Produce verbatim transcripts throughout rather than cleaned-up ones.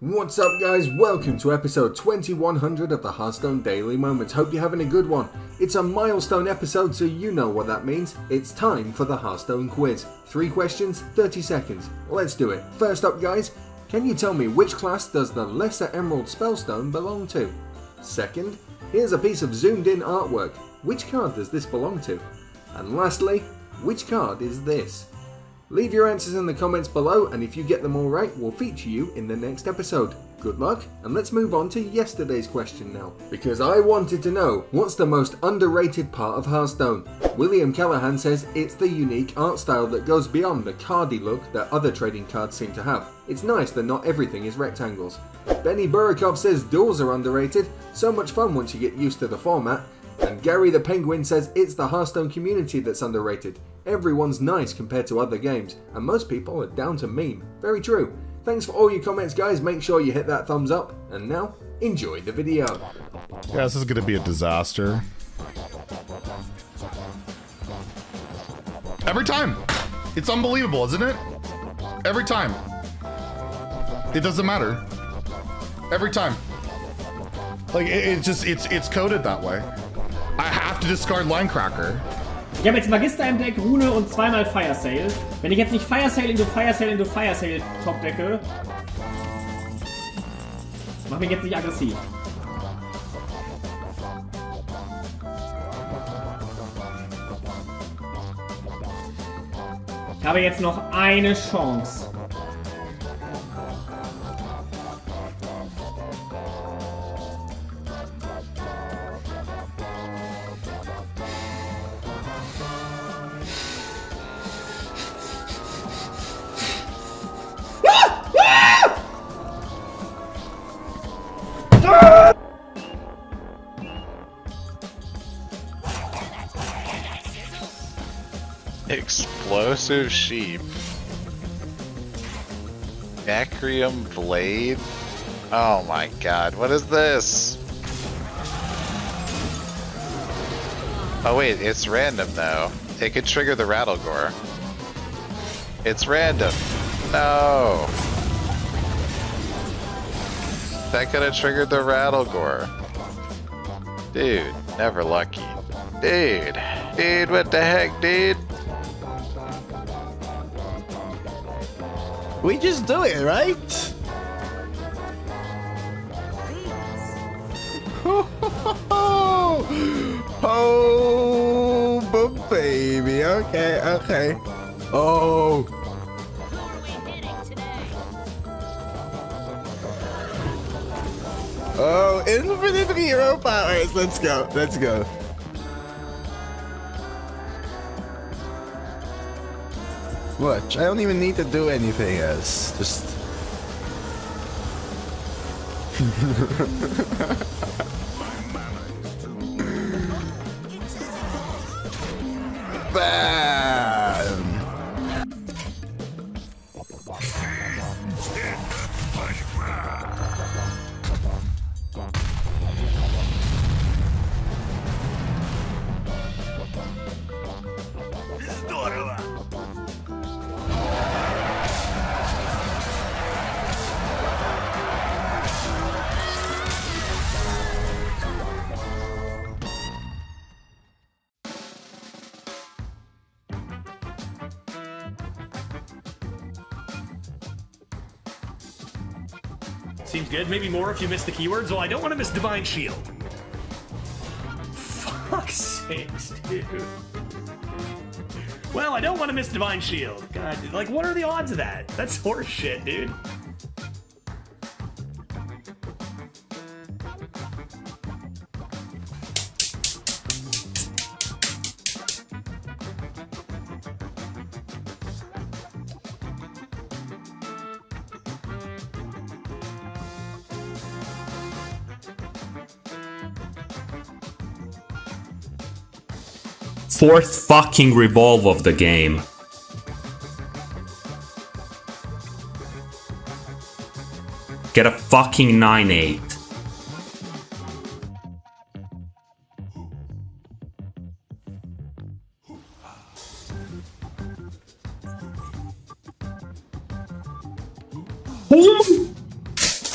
What's up guys, welcome to episode twenty-one hundred of the Hearthstone Daily Moments. Hope you're having a good one. It's a milestone episode, so you know what that means. It's time for the Hearthstone quiz. Three questions, thirty seconds. Let's do it. First up guys, can you tell me which class does the Lesser Emerald Spellstone belong to? Second, here's a piece of zoomed in artwork. Which card does this belong to? And lastly, which card is this? Leave your answers in the comments below, and if you get them all right, we'll feature you in the next episode. Good luck, and let's move on to yesterday's question now. Because I wanted to know, what's the most underrated part of Hearthstone? William Callahan says it's the unique art style that goes beyond the cardy look that other trading cards seem to have. It's nice that not everything is rectangles. Benny Burakov says duels are underrated, so much fun once you get used to the format. And Gary the Penguin says it's the Hearthstone community that's underrated. Everyone's nice compared to other games, and most people are down to meme. Very true. Thanks for all your comments guys, make sure you hit that thumbs up, and now, enjoy the video. Yeah, this is gonna be a disaster. Every time! It's unbelievable, isn't it? Every time. It doesn't matter. Every time. Like, it, it just, it's, it's coded that way. I have to discard Linecracker. Ich habe jetzt Magister im Deck, Rune und zweimal Firesale. Wenn ich jetzt nicht Firesale into Firesale into Firesale top decke, mach mich jetzt nicht aggressiv. Ich habe jetzt noch eine Chance. Explosive sheep. Necrium blade? Oh my god, what is this? Oh wait, it's random though. It could trigger the Rattlegore. It's random. No! That could have triggered the Rattlegore. Dude, never lucky. Dude! Dude, what the heck, dude? We just do it, right? Oh, but baby. Okay, okay. Oh. Oh, infinite hero powers. Let's go. Let's go. Watch, I don't even need to do anything else. Just. Bam! Seems good. Maybe more if you miss the keywords. Well, I don't want to miss Divine Shield. Fuck's sakes, dude. Well, I don't want to miss Divine Shield. God, dude, like, what are the odds of that? That's horse shit, dude. Fourth fucking revolve of the game. Get a fucking nine eight. Oh my Ok,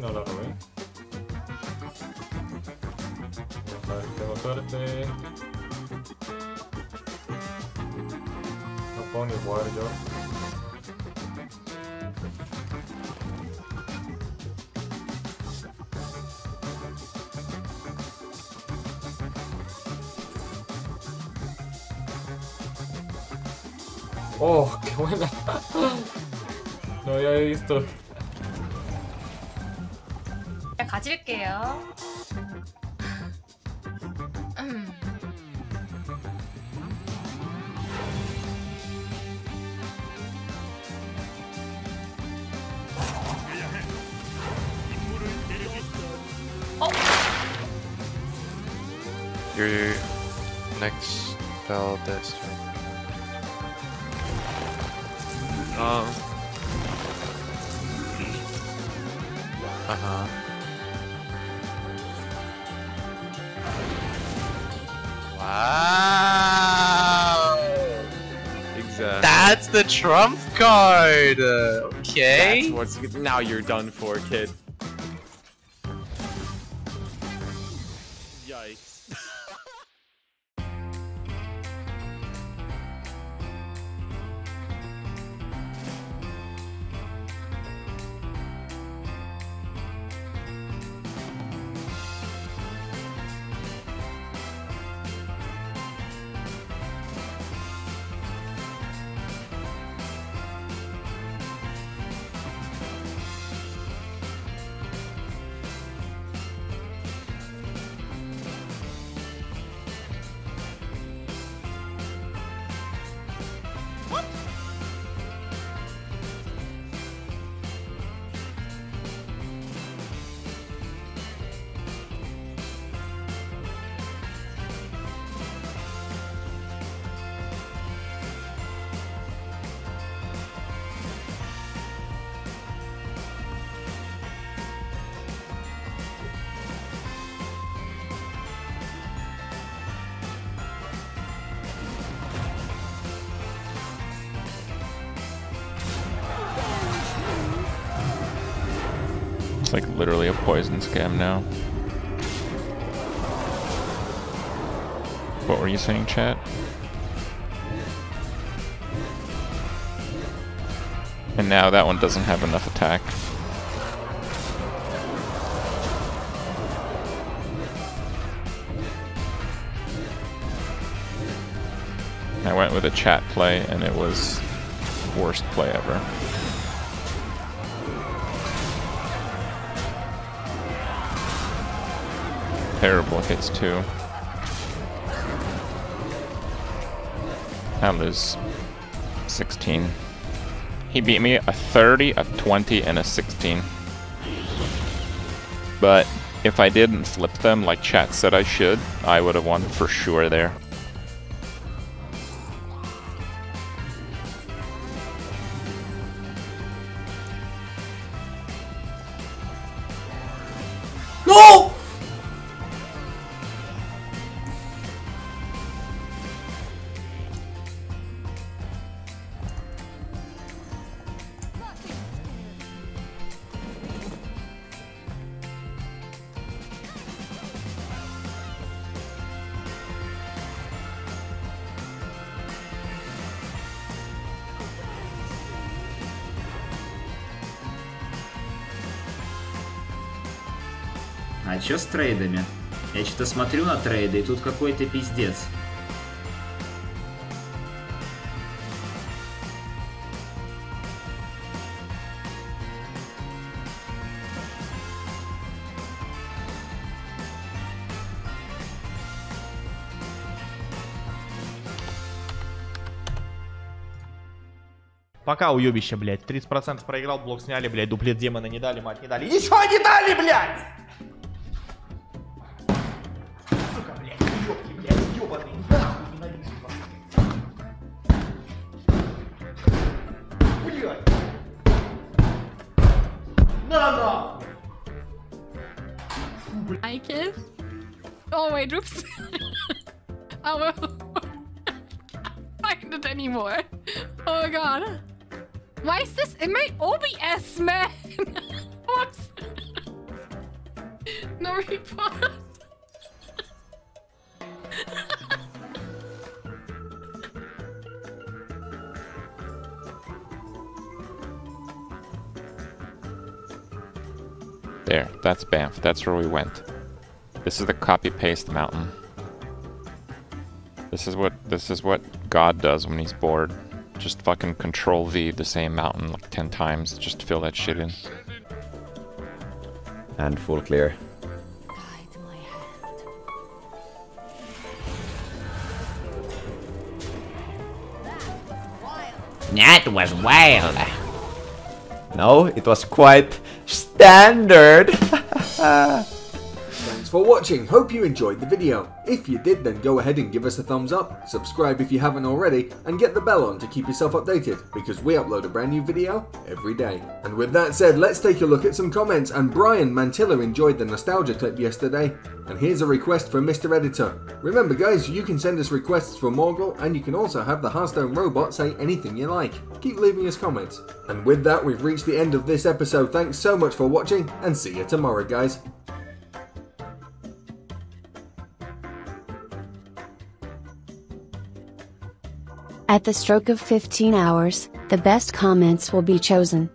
no la robé. Vamos a ver si tengo suerte. No puedo ni jugar yo. Oh, qué buena. No había visto. 가질게요. Oh. Your next spell this turn. Um. Uh-huh. Wow! Exactly. That's the trump card! Okay. That's what's, now you're done for, kid. Yikes. It's like literally a poison scam now. What were you saying, chat? And now that one doesn't have enough attack. I went with a chat play and it was the worst play ever. Terrible hits too. I lose sixteen. He beat me a thirty, a twenty, and a sixteen. But if I didn't flip them like chat said I should, I would have won for sure there. А чё с трейдами? Я что-то смотрю на трейды, и тут какой-то пиздец. Пока уёбище, блядь. тридцать процентов проиграл, блок сняли, блядь. Дуплет демона не дали, мать не дали. Ничего не дали, блядь! I killed. Oh wait, oops. Oh, I can't find it anymore. Oh my god. Why is this in my O B S, man? Whoops. No report. There, that's Banff. That's where we went. This is the copy-paste mountain. This is what this is what God does when he's bored. Just fucking control V the same mountain like ten times. Just fill that shit in. And full clear. That was wild. No, it was quite standard. Thanks for watching. Hope you enjoyed the video. If you did, then go ahead and give us a thumbs up, subscribe if you haven't already, and get the bell on to keep yourself updated, because we upload a brand new video every day. And with that said, let's take a look at some comments, and Brian Mantilla enjoyed the nostalgia clip yesterday. And here's a request for Mister Editor. Remember guys, you can send us requests for Morgul, and you can also have the Hearthstone robot say anything you like. Keep leaving us comments. And with that, we've reached the end of this episode. Thanks so much for watching, and see you tomorrow guys. At the stroke of fifteen hours, the best comments will be chosen.